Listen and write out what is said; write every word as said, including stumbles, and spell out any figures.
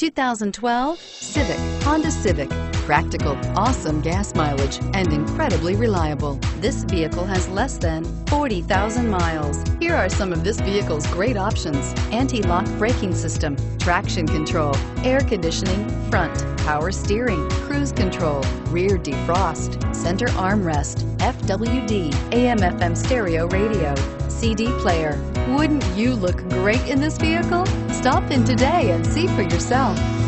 two thousand twelve Civic, Honda Civic. Practical, awesome gas mileage, and incredibly reliable. This vehicle has less than forty thousand miles. Here are some of this vehicle's great options: anti-lock braking system, traction control, air conditioning, front, power steering, cruise control, rear defrost, center armrest, F W D, A M F M stereo radio, C D player. Wouldn't you look great in this vehicle? Stop in today and see for yourself.